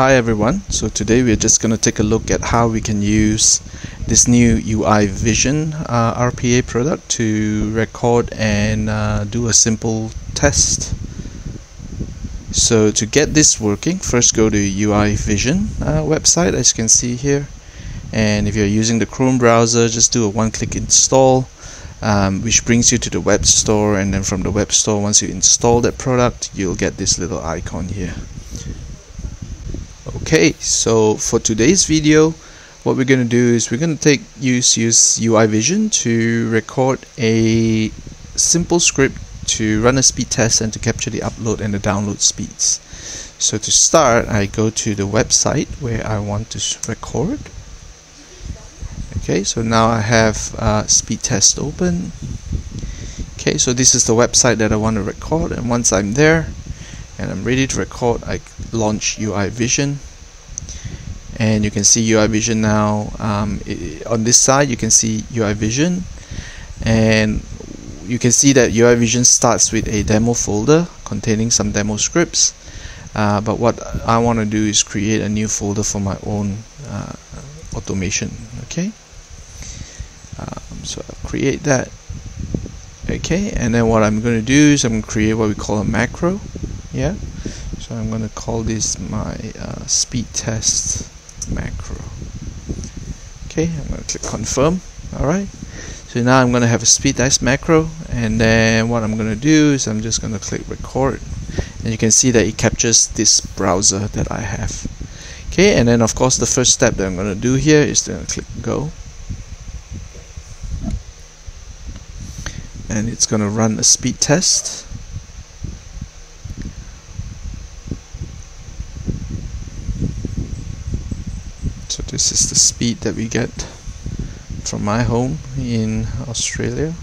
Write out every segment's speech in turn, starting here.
Hi everyone, so today we're just going to take a look at how we can use this new UI Vision RPA product to record and do a simple test. So to get this working, first go to UI Vision website, as you can see here, and if you're using the Chrome browser, just do a one-click install, which brings you to the web store, and then from the web store, once you install that product, you'll get this little icon here. Okay, so for today's video, what we're going to do is we're going to use UI Vision to record a simple script to run a speed test and to capture the upload and the download speeds. So to start, I go to the website where I want to record. Okay, so now I have speed test open. Okay, so this is the website that I want to record, and once I'm there, and I'm ready to record, I launch UI Vision, and you can see UI Vision now. On this side you can see UI Vision, and you can see that UI Vision starts with a demo folder containing some demo scripts, but what I want to do is create a new folder for my own automation. Okay, so I'll create that. Okay, and then what I'm going to do is I'm going to create what we call a macro. Yeah, so I'm going to call this my speed test macro. Okay, I'm going to click confirm. Alright, so now I'm going to have a speed test macro, and then what I'm going to do is I'm just going to click record, and you can see that it captures this browser that I have. Okay, and then of course the first step that I'm going to do here is to click go, and it's going to run a speed test. So this is the speed that we get from my home in Australia,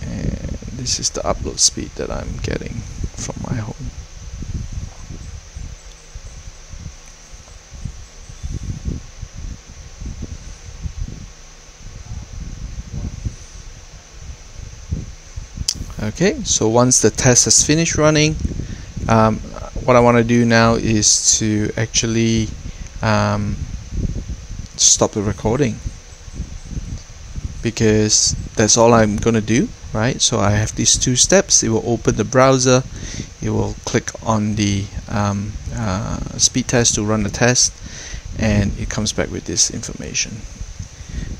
and this is the upload speed that I'm getting from my home. Okay, so once the test has finished running, what I want to do now is to actually stop the recording, because that's all I'm going to do, right? So I have these two steps. It will open the browser, it will click on the speed test to run the test, and it comes back with this information.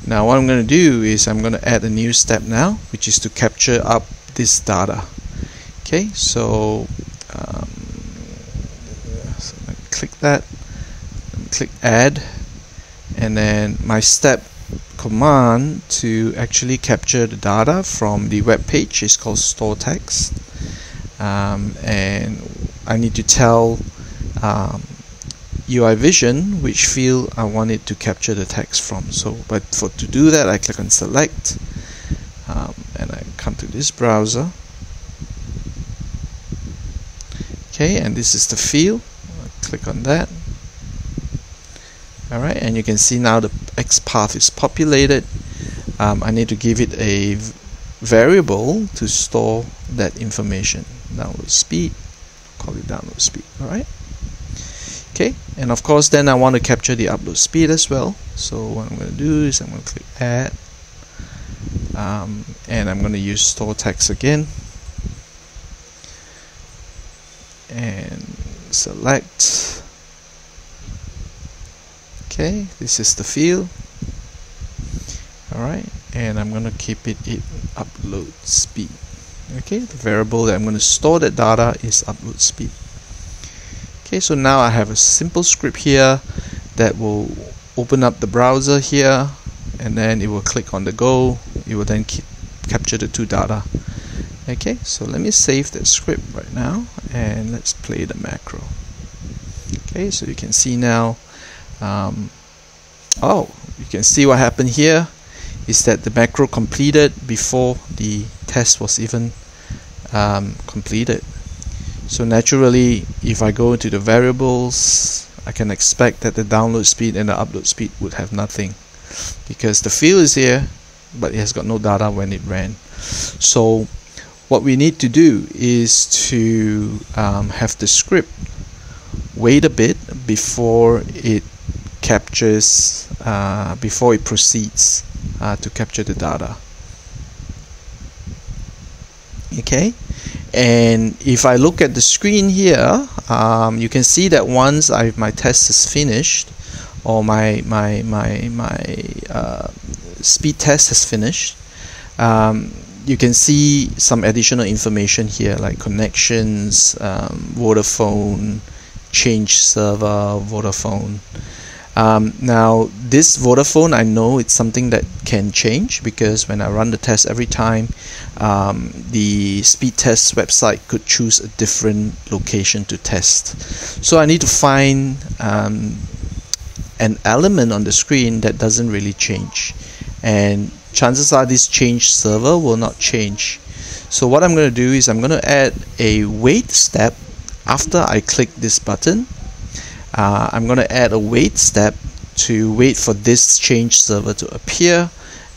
Now what I'm going to do is I'm going to add a new step now, which is to capture up this data. Okay, so click that, click add, and then my step command to actually capture the data from the web page is called store text, and I need to tell UI Vision which field I want it to capture the text from. So to do that, I click on select, and I come to this browser. Okay, and this is the field. Click on that. Alright, and you can see now the XPath is populated. I need to give it a variable to store that information. Download speed, call it download speed. Alright. Okay, and of course then I want to capture the upload speed as well. So what I'm going to do is I'm going to click add, and I'm going to use store text again, and select. Okay, this is the field. Alright, and I'm going to keep it in upload speed. Okay, the variable that I'm going to store that data is upload speed. Okay, so now I have a simple script here that will open up the browser here, and then it will click on the go. It will then capture the two data. Okay, so let me save that script right now, and let's play the macro. Okay, so you can see now, you can see what happened here is that the macro completed before the test was even completed. So naturally, if I go into the variables, I can expect that the download speed and the upload speed would have nothing, because the field is here, but it has got no data when it ran. So what we need to do is to have the script wait a bit before it captures, before it proceeds to capture the data. Okay, and if I look at the screen here, you can see that once my test is finished, or my speed test is finished, you can see some additional information here like connections, Vodafone, change server, Vodafone. Now this Vodafone, I know it's something that can change, because when I run the test every time, the speed test website could choose a different location to test. So I need to find an element on the screen that doesn't really change, and chances are this change server will not change. So what I'm going to do is I'm going to add a wait step after I click this button. I'm going to add a wait step to wait for this change server to appear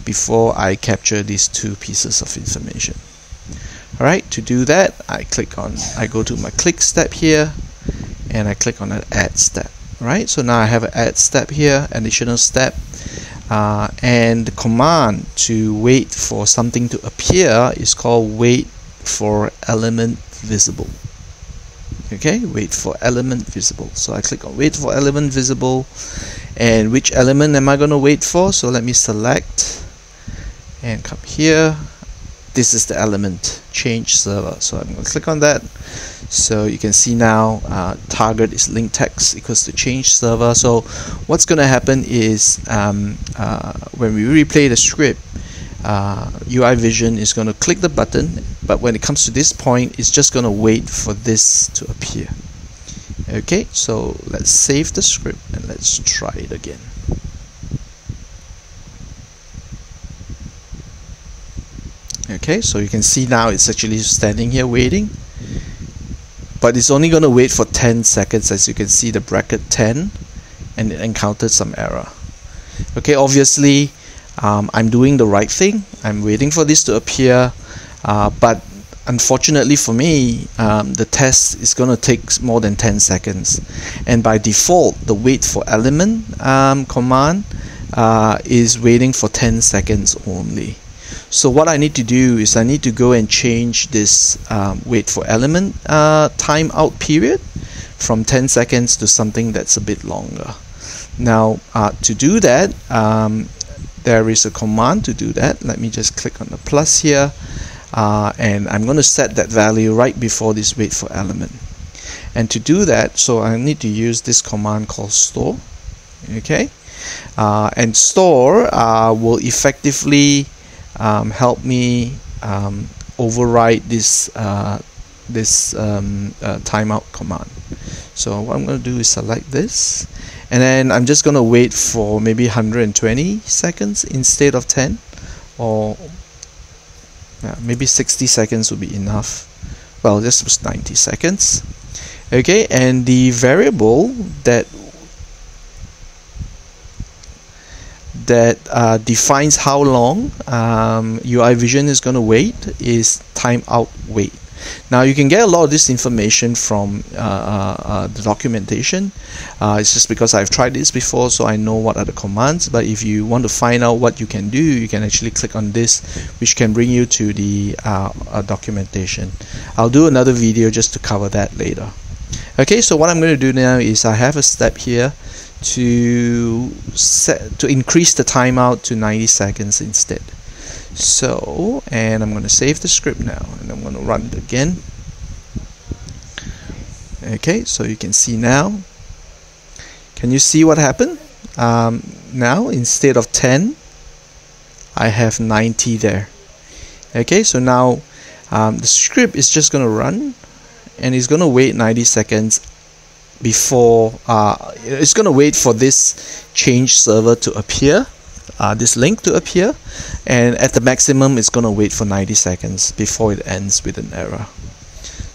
before I capture these two pieces of information. Alright, to do that, I go to my click step here, and I click on the add step. Right, so now I have an add step here, additional step, and the command to wait for something to appear is called wait for element visible. Okay, wait for element visible. So I click on wait for element visible, and which element am I going to wait for? So let me select and come here. This is the element, change server. So I'm going to click on that. So you can see now target is link text equals to change server. So what's going to happen is when we replay the script, UI Vision is going to click the button, but when it comes to this point, it's just going to wait for this to appear. Okay, so let's save the script and let's try it again. Okay, so you can see now it's actually standing here waiting. But it's only going to wait for 10 seconds, as you can see the bracket 10, and it encountered some error. Okay, obviously I'm doing the right thing. I'm waiting for this to appear, but unfortunately for me, the test is going to take more than 10 seconds. And by default, the wait for element command is waiting for 10 seconds only. So what I need to do is I need to go and change this wait for element timeout period from 10 seconds to something that's a bit longer. Now to do that, there is a command to do that. Let me just click on the plus here, and I'm going to set that value right before this wait for element. And to do that, so I need to use this command called store. Okay, and store will effectively help me override this timeout command. So what I'm going to do is select this, and then I'm just going to wait for maybe 120 seconds instead of 10, or maybe 60 seconds would be enough. Well, this was 90 seconds. Okay, and the variable that defines how long UI Vision is going to wait is timeout wait. Now you can get a lot of this information from the documentation. It's just because I've tried this before, so I know what are the commands. But if you want to find out what you can do, you can actually click on this, which can bring you to the documentation. I'll do another video just to cover that later. Okay, so what I'm going to do now is I have a step here to increase the timeout to 90 seconds instead. So, and I'm going to save the script now, and I'm going to run it again. Okay, so you can see now. Can you see what happened? Now, instead of 10, I have 90 there. Okay, so now the script is just going to run, and it's going to wait 90 seconds before it's going to wait for this change server to appear, this link to appear, and at the maximum it's going to wait for 90 seconds before it ends with an error.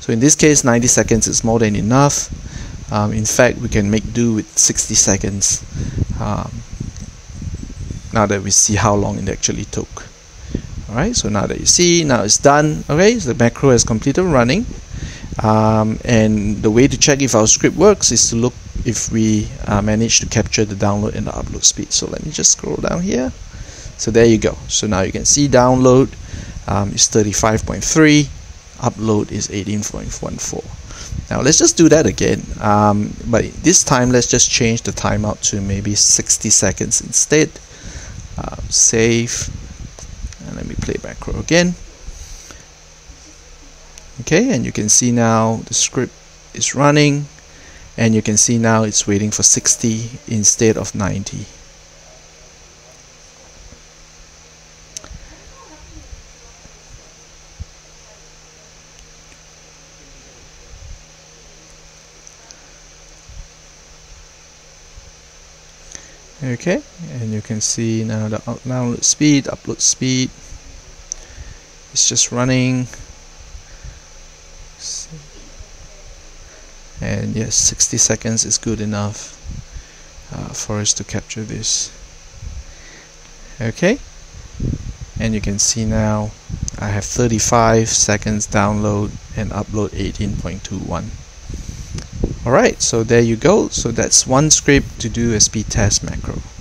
So in this case, 90 seconds is more than enough. In fact, we can make do with 60 seconds now that we see how long it actually took. Alright, so now that you see, now it's done. Okay, so the macro has completed running. And the way to check if our script works is to look if we manage to capture the download and the upload speed. So let me just scroll down here. So there you go. So now you can see download is 35.3, upload is 18.14. Now let's just do that again, but this time let's just change the timeout to maybe 60 seconds instead. Save, and let me play back row again. Okay, and you can see now the script is running, and you can see now it's waiting for 60 instead of 90. Okay, and you can see now the download speed, upload speed, it's just running, and yes, 60 seconds is good enough for us to capture this. Okay, and you can see now I have 35 seconds download and upload 18.21. Alright, so there you go. So that's one script to do a speed test macro.